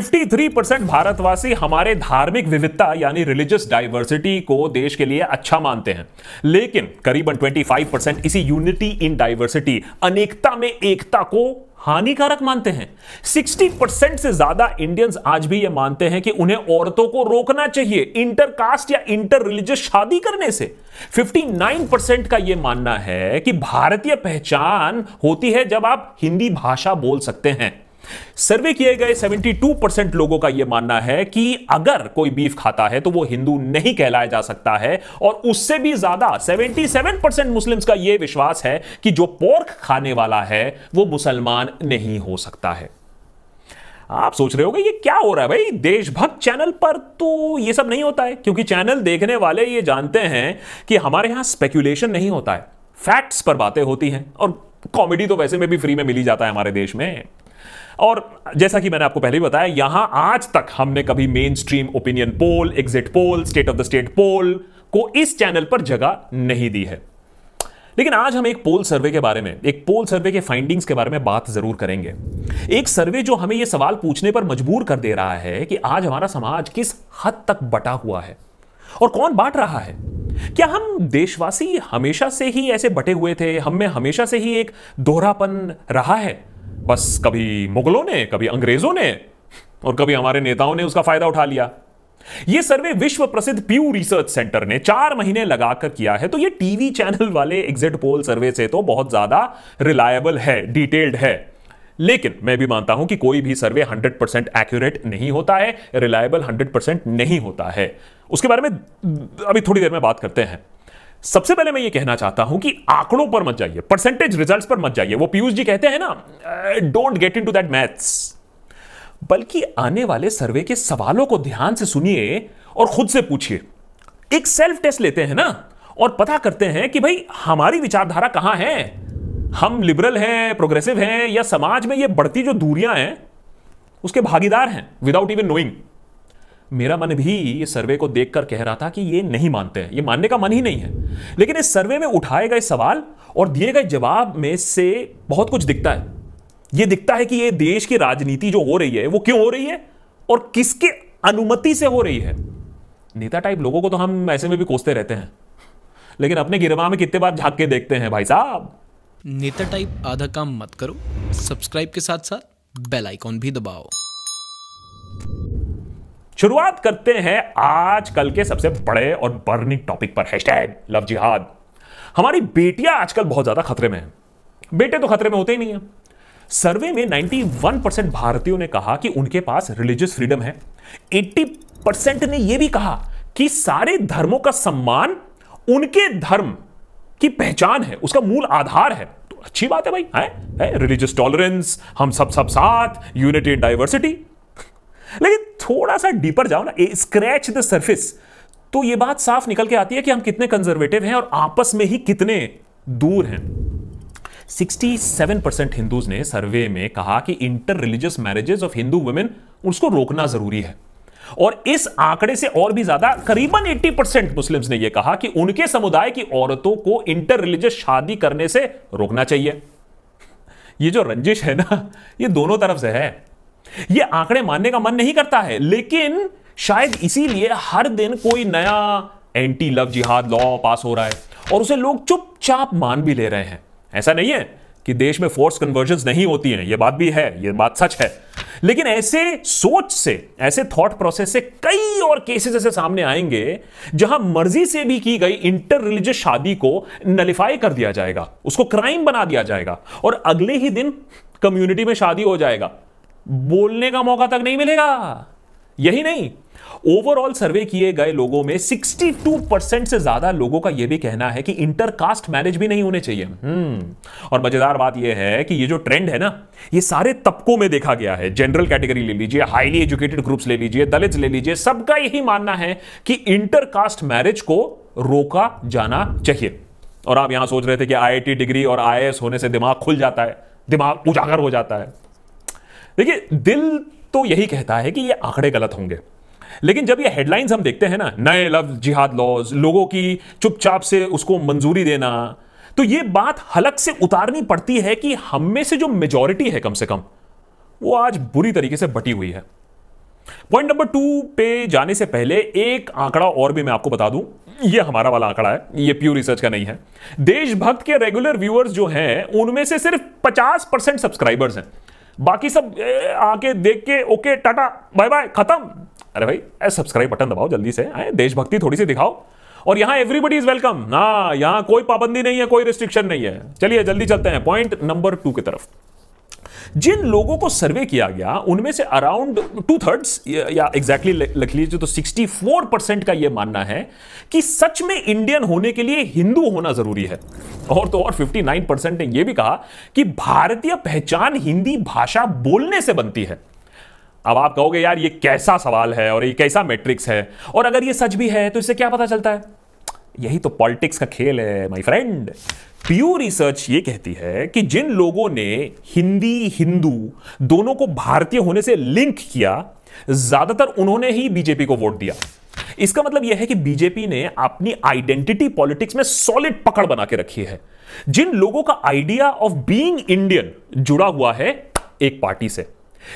53% भारतवासी हमारे धार्मिक विविधता यानी रिलीजियस डाइवर्सिटी को देश के लिए अच्छा मानते हैं, लेकिन करीबन 25% इसी यूनिटी इन डाइवर्सिटी अनेकता में एकता को हानिकारक मानते हैं। 60% से ज्यादा इंडियंस आज भी यह मानते हैं कि उन्हें औरतों को रोकना चाहिए इंटर कास्ट या इंटर रिलीजियस शादी करने से। 59% का यह मानना है कि भारतीय पहचान होती है जब आप हिंदी भाषा बोल सकते हैं। सर्वे किए गए 72% लोगों का यह मानना है कि अगर कोई बीफ खाता है तो वो हिंदू नहीं कहलाया जा सकता है, और उससे भी ज्यादा 77% मुस्लिम्स का यह विश्वास है कि जो पोर्क खाने वाला है वो मुसलमान नहीं हो सकता है। आप सोच रहे होंगे ये क्या हो रहा है भाई, देशभक्त चैनल पर तो ये सब नहीं होता है, क्योंकि चैनल देखने वाले ये जानते हैं कि हमारे यहां स्पेक्यूलेशन नहीं होता है, फैक्ट्स पर बातें होती हैं, और कॉमेडी तो वैसे में भी फ्री में मिली जाता है हमारे देश में। और जैसा कि मैंने आपको पहले ही बताया, यहां आज तक हमने कभी main stream opinion poll, exit poll, state of the state poll को इस चैनल पर जगह नहीं दी है। लेकिन आज हम एक पोल सर्वे के बारे में, एक पोल सर्वे के फाइंडिंग्स के बारे में बात जरूर करेंगे। एक सर्वे जो हमें यह सवाल पूछने पर मजबूर कर दे रहा है कि आज हमारा समाज किस हद तक बटा हुआ है और कौन बांट रहा है। क्या हम देशवासी हमेशा से ही ऐसे बटे हुए थे? हम में हमेशा से ही एक दोहरापन रहा है, बस कभी मुगलों ने, कभी अंग्रेजों ने, और कभी हमारे नेताओं ने उसका फायदा उठा लिया। यह सर्वे विश्व प्रसिद्ध प्यू रिसर्च सेंटर ने 4 महीने लगाकर किया है, तो यह टीवी चैनल वाले एग्जिट पोल सर्वे से तो बहुत ज्यादा रिलायबल है, डिटेल्ड है। लेकिन मैं भी मानता हूं कि कोई भी सर्वे 100% एक्यूरेट नहीं होता है, रिलायबल 100% नहीं होता है। उसके बारे में अभी थोड़ी देर में बात करते हैं। सबसे पहले मैं ये कहना चाहता हूं कि आंकड़ों पर मत जाइए, परसेंटेज रिजल्ट्स पर मत जाइए। वो पीयूष जी कहते हैं ना, don't get into that maths, बल्कि आने वाले सर्वे के सवालों को ध्यान से सुनिए और खुद से पूछिए। एक सेल्फ टेस्ट लेते हैं ना, और पता करते हैं कि भाई हमारी विचारधारा कहां है, हम लिबरल हैं, प्रोग्रेसिव हैं, या समाज में ये बढ़ती जो दूरियां हैं उसके भागीदार हैं विदाउट इवन नोइंग। मेरा मन भी ये सर्वे को देखकर कह रहा था कि ये नहीं मानते हैं, ये मानने का मन ही नहीं है। लेकिन इस सर्वे में उठाए गए सवाल और दिए गए जवाब में से बहुत कुछ दिखता है। ये दिखता है कि ये देश की राजनीति जो हो रही है वो क्यों हो रही है और किसके अनुमति से हो रही है। नेता टाइप लोगों को तो हम ऐसे में भी कोसते रहते हैं, लेकिन अपने गिरवा में कितने बार झांक के देखते हैं भाई साहब। नेता टाइप आधा काम मत करो, सब्सक्राइब के साथ साथ बेल आइकॉन भी दबाओ। शुरुआत करते हैं आजकल के सबसे बड़े और बर्निंग टॉपिक पर, हैशटैग लव जिहाद। हमारी बेटियां आजकल बहुत ज्यादा खतरे में हैं, बेटे तो खतरे में होते ही नहीं हैं। सर्वे में 91% भारतीयों ने कहा कि उनके पास रिलीजियस फ्रीडम है। 80% ने यह भी कहा कि सारे धर्मों का सम्मान उनके धर्म की पहचान है, उसका मूल आधार है। तो अच्छी बात है भाई, है रिलीजियस टॉलरेंस, हम सब साथ, यूनिटी इन डाइवर्सिटी। लेकिन थोड़ा सा डीपर जाओ ना, स्क्रैच द सरफेस, तो ये बात साफ निकल के आती है कि हम कितने कंजर्वेटिव हैं और आपस में ही कितने दूर हैं। 67% हिंदूज ने सर्वे में कहा कि inter religious marriages of Hindu women उसको रोकना जरूरी है, और इस आंकड़े से और भी ज्यादा करीबन 80% मुस्लिम्स ने यह कहा कि उनके समुदाय की औरतों को इंटर रिलीजियस शादी करने से रोकना चाहिए। यह जो रंजिश है ना, यह दोनों तरफ से है। ये आंकड़े मानने का मन नहीं करता है, लेकिन शायद इसीलिए हर दिन कोई नया एंटी लव जिहाद लॉ पास हो रहा है और उसे लोग चुपचाप मान भी ले रहे हैं। ऐसा नहीं है कि देश में फोर्स कन्वर्जन्स नहीं होती हैं, ये बात भी है, ये बात सच है, लेकिन ऐसे सोच से, ऐसे थॉट प्रोसेस से कई और केसेस ऐसे सामने आएंगे जहां मर्जी से भी की गई इंटर रिलीजियस शादी को नलिफाई कर दिया जाएगा, उसको क्राइम बना दिया जाएगा, और अगले ही दिन कम्युनिटी में शादी हो जाएगा, बोलने का मौका तक नहीं मिलेगा। यही नहीं, ओवरऑल सर्वे किए गए लोगों में 62% से ज्यादा लोगों का यह भी कहना है कि इंटर कास्ट मैरिज भी नहीं होने चाहिए। और मजेदार बात यह है कि ये जो ट्रेंड है ना, ये सारे तबकों में देखा गया है। जनरल कैटेगरी ले लीजिए, हाईली एजुकेटेड ग्रुप्स ले लीजिए, दलित ले लीजिए, सबका यही मानना है कि इंटर कास्ट मैरिज को रोका जाना चाहिए। और आप यहां सोच रहे थे कि IIT डिग्री और IAS होने से दिमाग खुल जाता है, दिमाग उजागर हो जाता है। देखिए, दिल तो यही कहता है कि ये आंकड़े गलत होंगे, लेकिन जब ये हेडलाइंस हम देखते हैं ना, नए लव जिहाद लॉज, लोगों की चुपचाप से उसको मंजूरी देना, तो ये बात हलक से उतारनी पड़ती है कि हम में से जो मेजॉरिटी है कम से कम, वो आज बुरी तरीके से बटी हुई है। पॉइंट नंबर 2 पे जाने से पहले एक आंकड़ा और भी मैं आपको बता दूं। ये हमारा वाला आंकड़ा है, ये प्यू रिसर्च का नहीं है। देशभक्त के रेगुलर व्यूअर्स जो हैं उनमें से सिर्फ 50% सब्सक्राइबर्स हैं, बाकी सब आके देख के ओके टाटा बाय बाय खत्म। अरे भाई सब्सक्राइब बटन दबाओ जल्दी से, देशभक्ति थोड़ी सी दिखाओ। और यहां एवरीबडी इज वेलकम ना, यहां कोई पाबंदी नहीं है, कोई रिस्ट्रिक्शन नहीं है। चलिए जल्दी चलते हैं पॉइंट नंबर 2 की तरफ। जिन लोगों को सर्वे किया गया उनमें से अराउंड 2/3 या एग्जैक्टली लिख लीजिए तो 64% का यह मानना है कि सच में इंडियन होने के लिए हिंदू होना जरूरी है। और तो और 59% ने यह भी कहा कि भारतीय पहचान हिंदी भाषा बोलने से बनती है। अब आप कहोगे यार ये कैसा सवाल है और ये कैसा मैट्रिक्स है, और अगर ये सच भी है तो इससे क्या पता चलता है? यही तो पॉलिटिक्स का खेल है माय फ्रेंड। प्यू रिसर्च ये कहती है कि जिन लोगों ने हिंदी हिंदू दोनों को भारतीय होने से लिंक किया, ज्यादातर उन्होंने ही बीजेपी को वोट दिया। इसका मतलब यह है कि बीजेपी ने अपनी आइडेंटिटी पॉलिटिक्स में सॉलिड पकड़ बना के रखी है। जिन लोगों का आइडिया ऑफ बीइंग इंडियन जुड़ा हुआ है एक पार्टी से,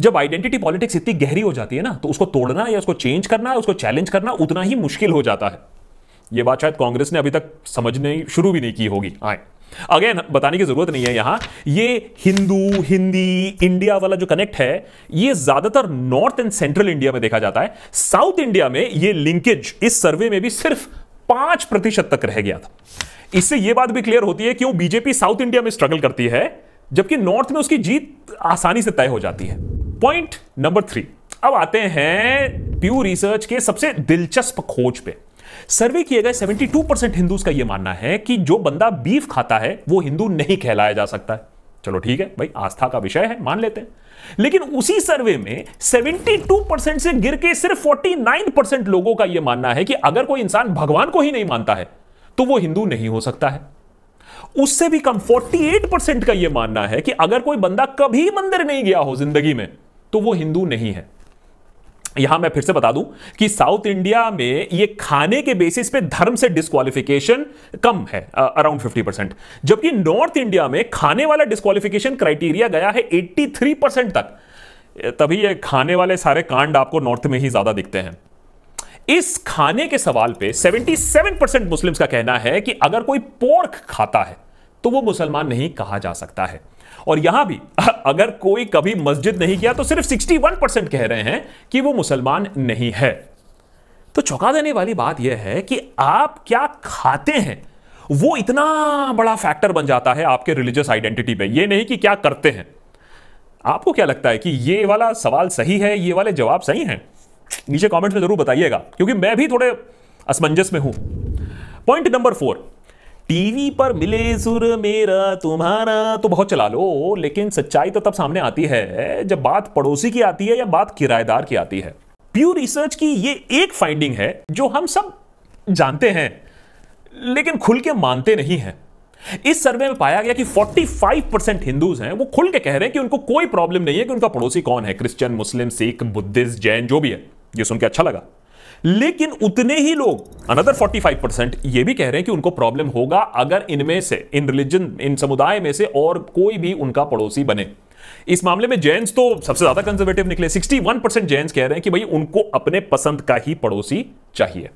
जब आइडेंटिटी पॉलिटिक्स इतनी गहरी हो जाती है ना तो उसको तोड़ना या उसको चेंज करना, उसको चैलेंज करना उतना ही मुश्किल हो जाता है। यह बात शायद कांग्रेस ने अभी तक समझने शुरू भी नहीं की होगी। अगेन बताने की जरूरत नहीं है यहां, ये हिंदू हिंदी इंडिया वाला जो कनेक्ट है ये ज्यादातर नॉर्थ एंड सेंट्रल इंडिया में देखा जाता है। साउथ इंडिया में ये लिंकेज इस सर्वे में भी सिर्फ 5% तक रह गया था। इससे यह बात भी क्लियर होती है क्यों बीजेपी साउथ इंडिया में स्ट्रगल करती है जबकि नॉर्थ में उसकी जीत आसानी से तय हो जाती है। Point number 3। अब आते हैं प्यू रिसर्च के सबसे दिलचस्प खोज पे। सर्वे किए गए 72% हिंदूज का यह मानना है कि जो बंदा बीफ खाता है वो हिंदू नहीं कहलाया जा सकता है। चलो ठीक है भाई, आस्था का विषय है, मान लेते हैं। लेकिन उसी सर्वे में 72% से गिर के सिर्फ 49% लोगों का यह मानना है कि अगर कोई इंसान भगवान को ही नहीं मानता है तो वो हिंदू नहीं हो सकता है। उससे भी कम 48% का यह मानना है कि अगर कोई बंदा कभी मंदिर नहीं गया हो जिंदगी में तो वो हिंदू नहीं है। यहां मैं फिर से बता दूं कि साउथ इंडिया में यह खाने के बेसिस पे धर्म से डिस्क्वालिफिकेशन कम है, अराउंड 50%, जबकि नॉर्थ इंडिया में खाने वाला डिस्क्वालिफिकेशन क्राइटेरिया गया है 83% तक। तभी ये खाने वाले सारे कांड आपको नॉर्थ में ही ज्यादा दिखते हैं। इस खाने के सवाल पे 77% मुस्लिम्स का कहना है कि अगर कोई पोर्क खाता है तो वो मुसलमान नहीं कहा जा सकता है। और यहां भी अगर कोई कभी मस्जिद नहीं गया तो सिर्फ 61% कह रहे हैं कि वो मुसलमान नहीं है। तो चौंका देने वाली बात यह है कि आप क्या खाते हैं वो इतना बड़ा फैक्टर बन जाता है आपके रिलीजियस आइडेंटिटी पे, ये नहीं कि क्या करते हैं। आपको क्या लगता है कि ये वाला सवाल सही है, ये वाले जवाब सही हैं? नीचे कमेंट्स में जरूर बताइएगा क्योंकि मैं भी थोड़े असमंजस में हूं। Point number 4। टीवी पर मिले सुर मेरा तुम्हारा तो बहुत चला लो, लेकिन सच्चाई तो तब सामने आती है जब बात पड़ोसी की आती है या बात किराएदार की आती है। प्यू रिसर्च की ये एक फाइंडिंग है जो हम सब जानते हैं लेकिन खुल के मानते नहीं हैं। इस सर्वे में पाया गया कि 45% हिंदूज हैं वो खुल के कह रहे हैं कि उनको कोई प्रॉब्लम नहीं है कि उनका पड़ोसी कौन है, Christian Muslim Sikh Buddhist Jain जो भी है। ये सुनकर अच्छा लगा, लेकिन उतने ही लोग अनदर 45% ये भी कह रहे हैं कि उनको प्रॉब्लम होगा अगर इनमें से इन रिलीजन इन समुदाय में से और कोई भी उनका पड़ोसी बने। इस मामले में जैन्स तो सबसे ज्यादा कंजर्वेटिव निकले, 61% जैन्स कह रहे हैं कि भाई उनको अपने पसंद का ही पड़ोसी चाहिए।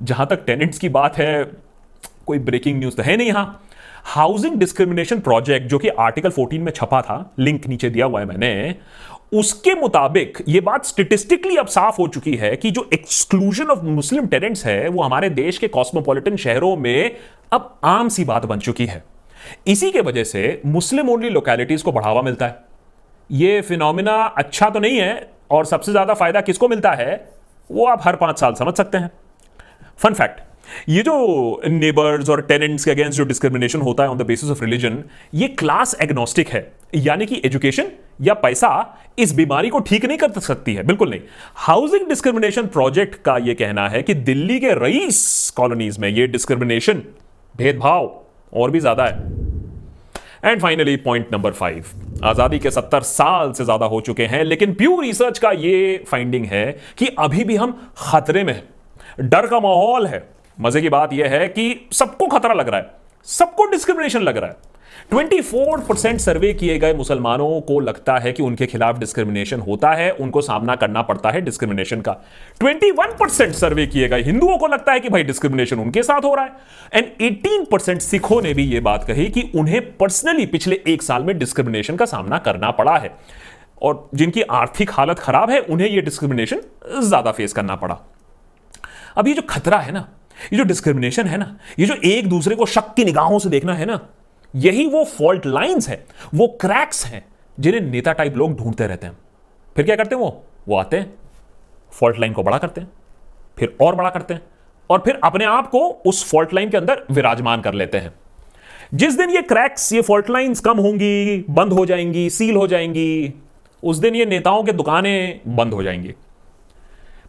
जहां तक टेनेंट्स की बात है कोई ब्रेकिंग न्यूज तो है नहीं। हाँ, हाउसिंग डिस्क्रिमिनेशन प्रोजेक्ट जो कि आर्टिकल 14 में छपा था, लिंक नीचे दिया हुआ है मैंने, उसके मुताबिक यह बात स्टेटिस्टिकली अब साफ हो चुकी है कि जो एक्सक्लूजन ऑफ मुस्लिम टेनेंट्स है वो हमारे देश के कॉस्मोपॉलिटन शहरों में अब आम सी बात बन चुकी है। इसी के वजह से मुस्लिम ओनली लोकैलिटीज को बढ़ावा मिलता है। यह फिनोमिना अच्छा तो नहीं है और सबसे ज्यादा फायदा किसको मिलता है वो आप हर 5 साल समझ सकते हैं। फन फैक्ट, ये जो नेबर्स और टेनेंट्स के अगेंस्ट जो डिस्क्रिमिनेशन होता है on the basis of religion, ये क्लास एग्नोस्टिक है, यानी कि एजुकेशन या पैसा इस बीमारी को ठीक नहीं कर सकती है, बिल्कुल नहीं। हाउसिंग डिस्क्रिमिनेशन प्रोजेक्ट का ये कहना है कि दिल्ली के रईस कॉलोनीज में ये डिस्क्रिमिनेशन भेदभाव और भी ज्यादा है। And finally point number 5। आजादी के 70 साल से ज्यादा हो चुके हैं लेकिन प्यू रिसर्च का ये फाइंडिंग है कि अभी भी हम खतरे में हैं, डर का माहौल है। मजे की बात यह है कि सबको खतरा लग रहा है, सबको डिस्क्रिमिनेशन लग रहा है। 24% सर्वे किए गए मुसलमानों को लगता है कि उनके खिलाफ डिस्क्रिमिनेशन होता है, उनको सामना करना पड़ता है डिस्क्रिमिनेशन का। 21% सर्वे किए गए हिंदुओं को लगता है कि भाई डिस्क्रिमिनेशन उनके साथ हो रहा है। एंड 18% सिखों ने भी यह बात कही कि उन्हें पर्सनली पिछले एक साल में डिस्क्रिमिनेशन का सामना करना पड़ा है, और जिनकी आर्थिक हालत खराब है उन्हें यह डिस्क्रिमिनेशन ज्यादा फेस करना पड़ा। अब ये जो खतरा है ना, ये जो डिस्क्रिमिनेशन है ना, ये जो एक दूसरे को शक की निगाहों से देखना है ना, यही वो फॉल्ट लाइंस है, वो क्रैक्स हैं जिन्हें नेता टाइप लोग ढूंढते रहते हैं। फिर क्या करते हैं वो आते हैं, फॉल्ट लाइन को बड़ा करते हैं, फिर और बड़ा करते हैं, और फिर अपने आप को उस फॉल्ट लाइन के अंदर विराजमान कर लेते हैं। जिस दिन ये क्रैक्स, ये फॉल्ट लाइंस कम होंगी, बंद हो जाएंगी, सील हो जाएंगी, उस दिन ये नेताओं की दुकानें बंद हो जाएंगी।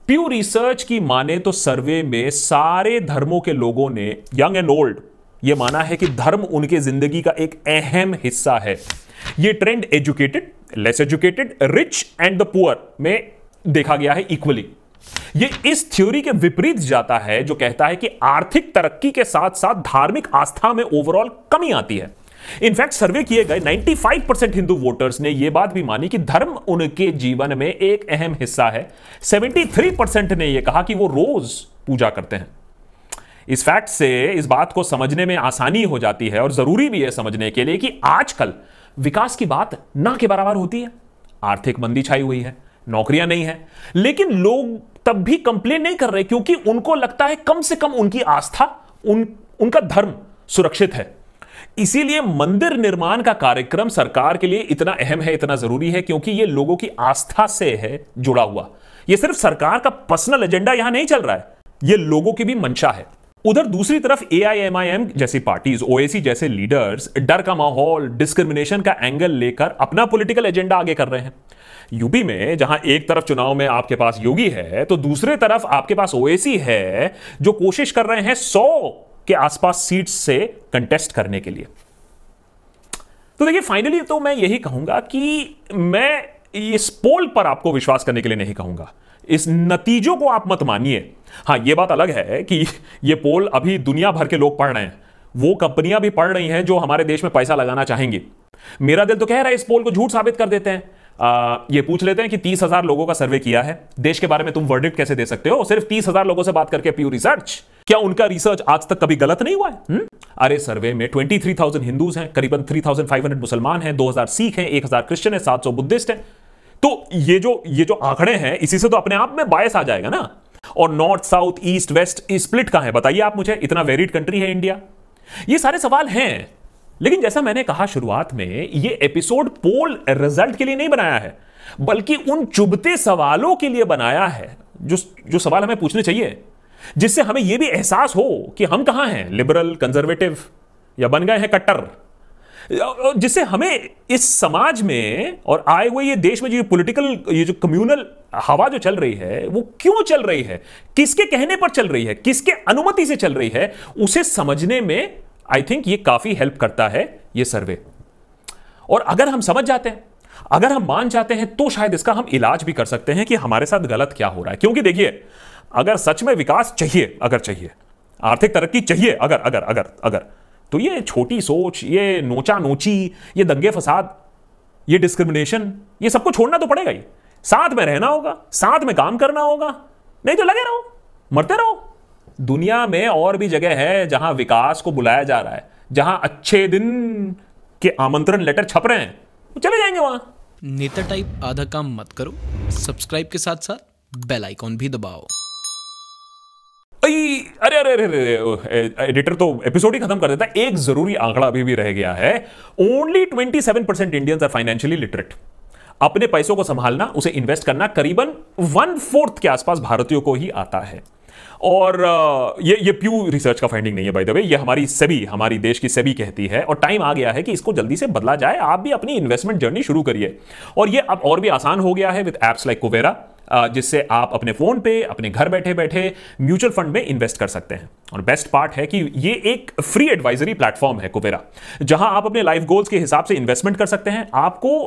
प्यू रिसर्च की माने तो सर्वे में सारे धर्मों के लोगों ने, यंग एंड ओल्ड, यह माना है कि धर्म उनके जिंदगी का एक अहम हिस्सा है। यह trend educated, less educated, rich and the poor में देखा गया है इक्वली। यह इस थ्योरी के विपरीत जाता है जो कहता है कि आर्थिक तरक्की के साथ साथ धार्मिक आस्था में ओवरऑल कमी आती है। इनफैक्ट सर्वे किए गए 95% हिंदू वोटर्स ने यह बात भी मानी कि धर्म उनके जीवन में एक अहम हिस्सा है। 73% ने यह कहा कि वो रोज पूजा करते हैं। इस फैक्ट से इस बात को समझने में आसानी हो जाती है, और जरूरी भी है समझने के लिए, कि आजकल विकास की बात ना के बराबर होती है। आर्थिक मंदी छाई हुई है, नौकरियां नहीं है, लेकिन लोग तब भी कंप्लेन नहीं कर रहे क्योंकि उनको लगता है कम से कम उनकी आस्था, उनका धर्म सुरक्षित है। इसीलिए मंदिर निर्माण का कार्यक्रम सरकार के लिए इतना अहम है, इतना जरूरी है, क्योंकि यह लोगों की आस्था से है जुड़ा हुआ। यह सिर्फ सरकार का पर्सनल एजेंडा यहां नहीं चल रहा है, यह लोगों की भी मंशा है। उधर दूसरी तरफ AIMIM जैसी पार्टीज, ओएसी जैसे लीडर्स डर का माहौल, डिस्क्रिमिनेशन का एंगल लेकर अपना पॉलिटिकल एजेंडा आगे कर रहे हैं। यूपी में जहां एक तरफ चुनाव में आपके पास योगी है, तो दूसरे तरफ आपके पास ओएसी है जो कोशिश कर रहे हैं 100 के आसपास सीट्स से कंटेस्ट करने के लिए। तो देखिए, फाइनली तो मैं यही कहूंगा कि मैं इस पोल पर आपको विश्वास करने के लिए नहीं कहूंगा, इस नतीजों को आप मत मानिए। हाँ, ये बात अलग है कि ये पोल अभी दुनिया भर के लोग पढ़ रहे हैं, वो कंपनियां भी पढ़ रही हैं जो हमारे देश में पैसा लगाना चाहेंगी। मेरा दिल तो कह रहा है इस पोल को झूठ साबित कर देते हैं, ये पूछ लेते हैं कि 30,000 लोगों का सर्वे किया है, देश के बारे में तुम वर्डिक्ट कैसे दे सकते हो सिर्फ 30,000 लोगों से बात करके? प्यू रिसर्च, क्या उनका रिसर्च आज तक कभी गलत नहीं हुआ है? अरे सर्वे में 23,000 हिंदूज हैं, करीबन 3,500 मुसलमान हैं, 2,000 सिख हैं, 1,000 क्रिश्चियन है, 700 बुद्धिस्ट हैं। तो ये जो आंकड़े हैं, इसी से तो अपने आप में बायस आ जाएगा ना। और north south east west split कहां है बताइए आप मुझे? इतना वेरिड कंट्री है इंडिया। ये सारे सवाल हैं, लेकिन जैसा मैंने कहा शुरुआत में, ये एपिसोड पोल रिजल्ट के लिए नहीं बनाया है, बल्कि उन चुभते सवालों के लिए बनाया है जो सवाल हमें पूछने चाहिए, जिससे हमें यह भी एहसास हो कि हम कहां हैं, लिबरल, कंजर्वेटिव, या बन गए हैं कट्टर, जिससे हमें इस समाज में और आए हुए ये देश में जो पॉलिटिकल, ये जो कम्युनल हवा जो चल रही है, वो क्यों चल रही है, किसके कहने पर चल रही है, किसके अनुमति से चल रही है, उसे समझने में आई थिंक ये काफी हेल्प करता है ये सर्वे। और अगर हम समझ जाते हैं, अगर हम मान जाते हैं, तो शायद इसका हम इलाज भी कर सकते हैं कि हमारे साथ गलत क्या हो रहा है। क्योंकि देखिए, अगर सच में विकास चाहिए, अगर चाहिए आर्थिक तरक्की चाहिए, अगर अगर अगर अगर तो ये छोटी सोच, ये नोचा नोची, ये दंगे फसाद, ये डिस्क्रिमिनेशन, ये सबको छोड़ना तो पड़ेगा ही। साथ में रहना होगा, साथ में काम करना होगा, नहीं तो लगे रहो, मरते रहो। दुनिया में और भी जगह है जहां विकास को बुलाया जा रहा है, जहां अच्छे दिन के आमंत्रण लेटर छप रहे हैं, तो चले जाएंगे वहां। नेता टाइप आधा काम मत करो, सब्सक्राइब के साथ साथ बेल आइकॉन भी दबाओ। अरे अरे अरे, एडिटर तो एपिसोड ही खत्म कर देता है। एक जरूरी आंकड़ा अभी भी रह गया है, only 27% Indians are financially literate. अपने पैसों को संभालना, उसे इन्वेस्ट करना करीबन 1/4 के आसपास भारतीयों को ही आता है। और ये प्यू रिसर्च का फाइंडिंग नहीं है बाय द वे, ये हमारी सेबी, हमारी देश की सेबी कहती है। और टाइम आ गया है कि इसको जल्दी से बदला जाए। आप भी अपनी इन्वेस्टमेंट जर्नी शुरू करिए, और ये अब और भी आसान हो गया है विद एप्स लाइक कुवेरा, जिससे आप अपने फोन पे, अपने घर बैठे बैठे म्यूचुअल फंड में इन्वेस्ट कर सकते हैं। और बेस्ट पार्ट है कि ये एक फ्री एडवाइजरी प्लेटफॉर्म है कुवेरा, जहां आप अपने लाइफ गोल्स के हिसाब से इन्वेस्टमेंट कर सकते हैं। आपको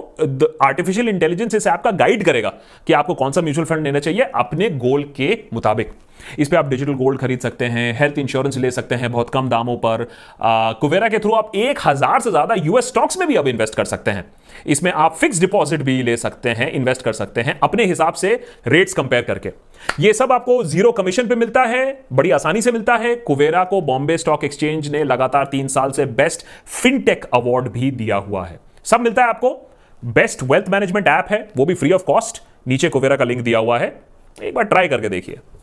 आर्टिफिशियल इंटेलिजेंस इस ऐप का गाइड करेगा कि आपको कौन सा म्यूचुअल फंड लेना चाहिए अपने गोल के मुताबिक। इस पर आप डिजिटल गोल्ड खरीद सकते हैं, हेल्थ इंश्योरेंस ले सकते हैं बहुत कम दामों पर। कुवेरा के थ्रू आप 1000 से ज़्यादा यूएस स्टॉक्स में भी आप इन्वेस्ट कर सकते हैं। इसमें आप फिक्स डिपॉजिट भी ले सकते हैं, इन्वेस्ट कर सकते हैं अपने हिसाब से रेट्स कंपेयर करके। ये सब आपको जीरो कमीशन पे मिलता है, बड़ी आसानी से मिलता है। कुवेरा को बॉम्बे स्टॉक एक्सचेंज ने लगातार 3 साल से बेस्ट फिनटेक अवार्ड भी दिया हुआ है। सब मिलता है आपको। बेस्ट वेल्थ मैनेजमेंट ऐप है, वो भी फ्री ऑफ कॉस्ट। नीचे कुवेरा का लिंक दिया हुआ है, एक बार ट्राई करके देखिए।